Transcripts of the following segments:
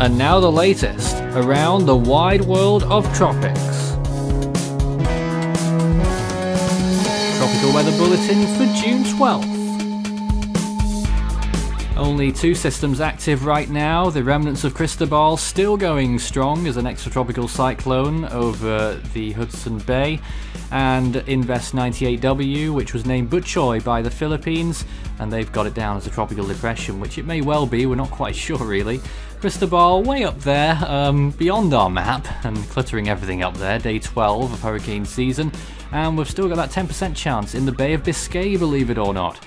And now the latest around the wide world of tropics. Tropical Weather Bulletin for June 12th. Only two systems active right now, the remnants of Cristobal still going strong as an extratropical cyclone over the Hudson Bay, and Invest 98W, which was named Butchoy by the Philippines, and they've got it down as a tropical depression, which it may well be, we're not quite sure really. Cristobal way up there, beyond our map, and cluttering everything up there, day 12 of hurricane season, and we've still got that 10% chance in the Bay of Biscay, believe it or not.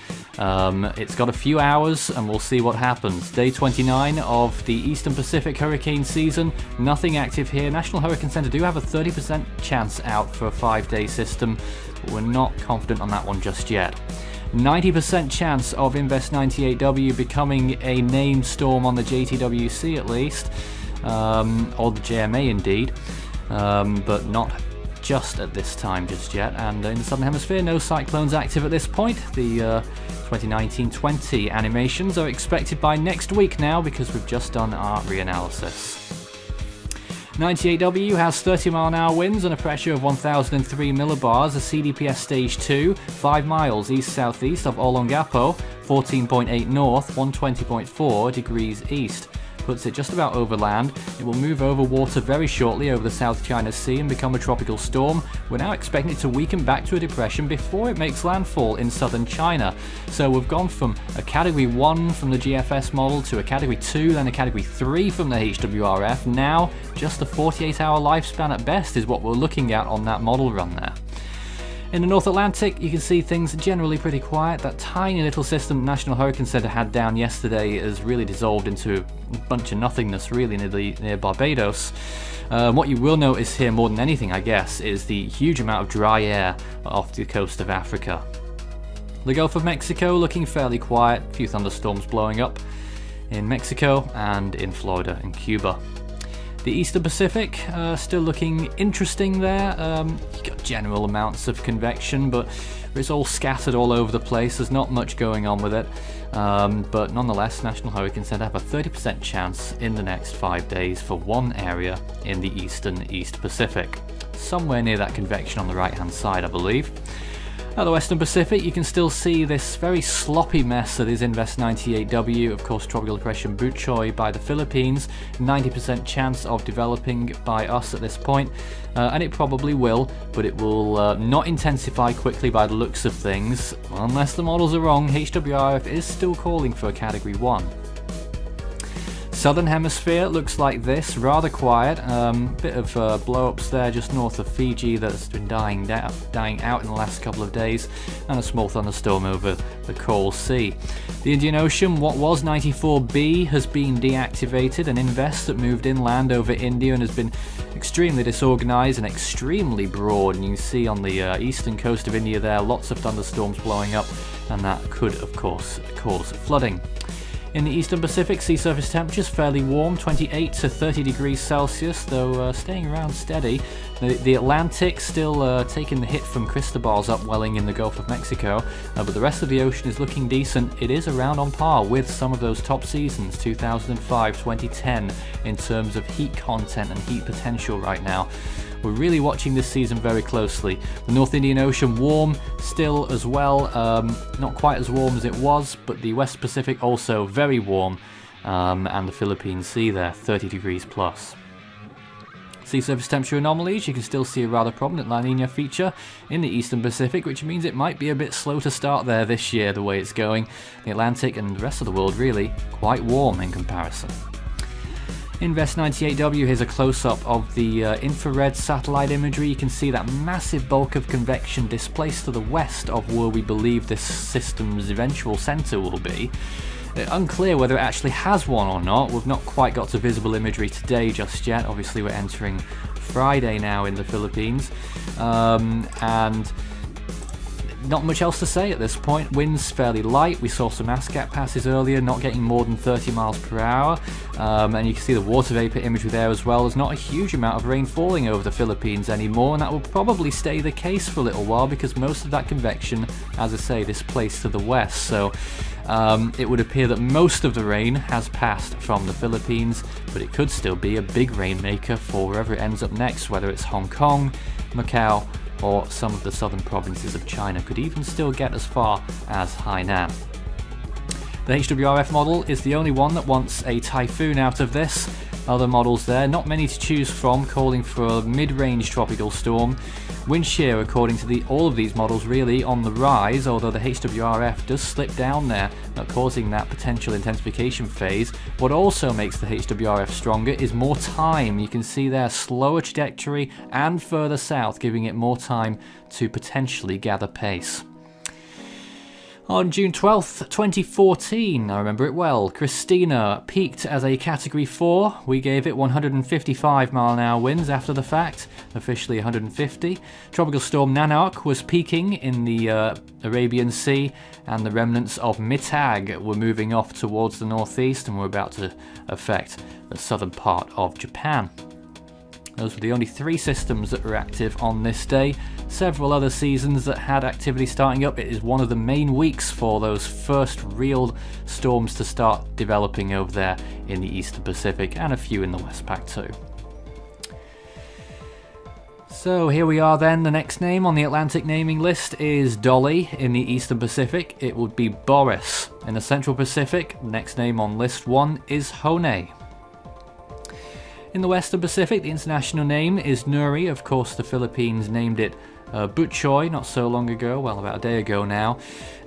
It's got a few hours and we'll see what happens. Day 29 of the Eastern Pacific hurricane season, nothing active here. National Hurricane Center do have a 30% chance out for a 5-day system, but we're not confident on that one just yet. 90% chance of Invest 98W becoming a named storm on the JTWC at least, or the JMA indeed, but not just at this time just yet. And in the southern hemisphere, no cyclones active at this point. The 2019-20 animations are expected by next week now, because we've just done our reanalysis. 98W has 30-mile-an-hour winds and a pressure of 1,003 millibars, a CDPS stage 2, 5 miles east-southeast of Olongapo, 14.8 north, 120.4 degrees east. Puts it just about over land. It will move over water very shortly over the South China Sea and become a tropical storm. We're now expecting it to weaken back to a depression before it makes landfall in southern China. So we've gone from a Category 1 from the GFS model to a Category 2, then a Category 3 from the HWRF. Now, just a 48-hour lifespan at best is what we're looking at on that model run there. In the North Atlantic, you can see things generally pretty quiet. That tiny little system National Hurricane Center had down yesterday has really dissolved into a bunch of nothingness really near Barbados. What you will notice here more than anything, I guess, is the huge amount of dry air off the coast of Africa. The Gulf of Mexico looking fairly quiet, a few thunderstorms blowing up in Mexico and in Florida and Cuba. The Eastern Pacific still looking interesting there. You've got general amounts of convection, but it's all scattered all over the place. There's not much going on with it. But nonetheless, National Hurricane Center have a 30% chance in the next 5 days for one area in the East Pacific. Somewhere near that convection on the right-hand side, I believe. At the Western Pacific, you can still see this very sloppy mess that is Invest 98W, of course tropical depression Butchoy by the Philippines, 90% chance of developing by us at this point, and it probably will, but it will not intensify quickly by the looks of things. Unless the models are wrong, HWRF is still calling for a Category 1. Southern Hemisphere looks like this, rather quiet, bit of blow-ups there just north of Fiji that's been dying out in the last couple of days, and a small thunderstorm over the Coral Sea. The Indian Ocean, what was 94B, has been deactivated, and Invest that moved inland over India and has been extremely disorganised and extremely broad, and you can see on the eastern coast of India there lots of thunderstorms blowing up, and that could of course cause flooding. In the Eastern Pacific, sea surface temperatures fairly warm, 28 to 30 degrees Celsius, though staying around steady. The Atlantic still taking the hit from Cristobal's upwelling in the Gulf of Mexico, but the rest of the ocean is looking decent. It is around on par with some of those top seasons, 2005, 2010, in terms of heat content and heat potential right now. We're really watching this season very closely. The North Indian Ocean warm still as well, not quite as warm as it was, but the West Pacific also very warm, and the Philippine Sea there, 30 degrees plus. Sea surface temperature anomalies, you can still see a rather prominent La Niña feature in the Eastern Pacific, which means it might be a bit slow to start there this year the way it's going. The Atlantic and the rest of the world really quite warm in comparison. Invest 98W, here's a close-up of the infrared satellite imagery. You can see that massive bulk of convection displaced to the west of where we believe this system's eventual centre will be. Unclear whether it actually has one or not. We've not quite got to visible imagery today just yet. Obviously we're entering Friday now in the Philippines, and Not much else to say at this point. Winds fairly light. We saw some ASCAT passes earlier, not getting more than 30 miles per hour, and you can see the water vapor imagery there as well. There's not a huge amount of rain falling over the Philippines anymore, and that will probably stay the case for a little while because most of that convection, as I say, displaced to the west. So it would appear that most of the rain has passed from the Philippines, but it could still be a big rainmaker for wherever it ends up next, whether it's Hong Kong, Macau, or some of the southern provinces of China. Could even still get as far as Hainan. The HWRF model is the only one that wants a typhoon out of this. Other models there, not many to choose from, calling for a mid-range tropical storm. Wind shear, according to all of these models, really on the rise, although the HWRF does slip down there, causing that potential intensification phase. What also makes the HWRF stronger is more time. You can see there, slower trajectory and further south, giving it more time to potentially gather pace. On June 12th, 2014, I remember it well, Christina peaked as a Category 4. We gave it 155 mile an hour winds after the fact, officially 150. Tropical storm Nanak was peaking in the Arabian Sea, and the remnants of Mitag were moving off towards the northeast and were about to affect the southern part of Japan. Those were the only three systems that were active on this day. Several other seasons that had activity starting up. It is one of the main weeks for those first real storms to start developing over there in the Eastern Pacific, and a few in the Westpac too. So here we are then. The next name on the Atlantic naming list is Dolly in the Eastern Pacific. It would be Boris in the Central Pacific. The next name on list one is Hone. In the Western Pacific, the international name is Nuri. Of course, the Philippines named it Butchoy not so long ago, well, about a day ago now.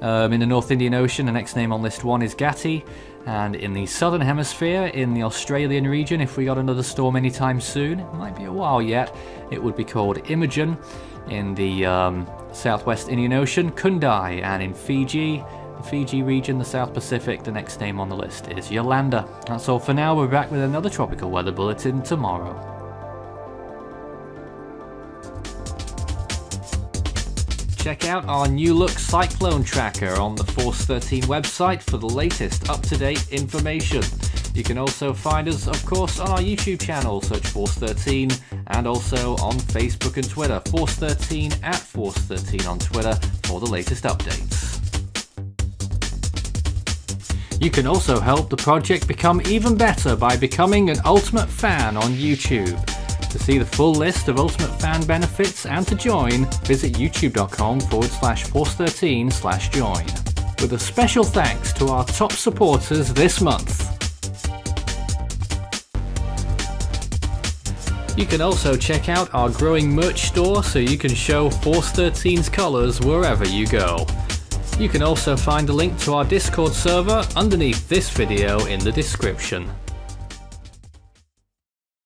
In the North Indian Ocean, the next name on list one is Gati. And in the Southern Hemisphere, in the Australian region, if we got another storm anytime soon, it might be a while yet, it would be called Imogen. In the Southwest Indian Ocean, Kundai. And in Fiji, the Fiji region, the South Pacific, the next name on the list is Yolanda. That's all for now. We're back with another tropical weather bulletin tomorrow. Check out our new look cyclone tracker on the Force 13 website for the latest up-to-date information. You can also find us, of course, on our YouTube channel, search Force 13, and also on Facebook and Twitter, Force 13 at Force 13 on Twitter for the latest updates. You can also help the project become even better by becoming an Ultimate Fan on YouTube. To see the full list of Ultimate Fan benefits and to join, visit youtube.com/force13/join. With a special thanks to our top supporters this month. You can also check out our growing merch store so you can show Force 13's colours wherever you go. You can also find a link to our Discord server underneath this video in the description.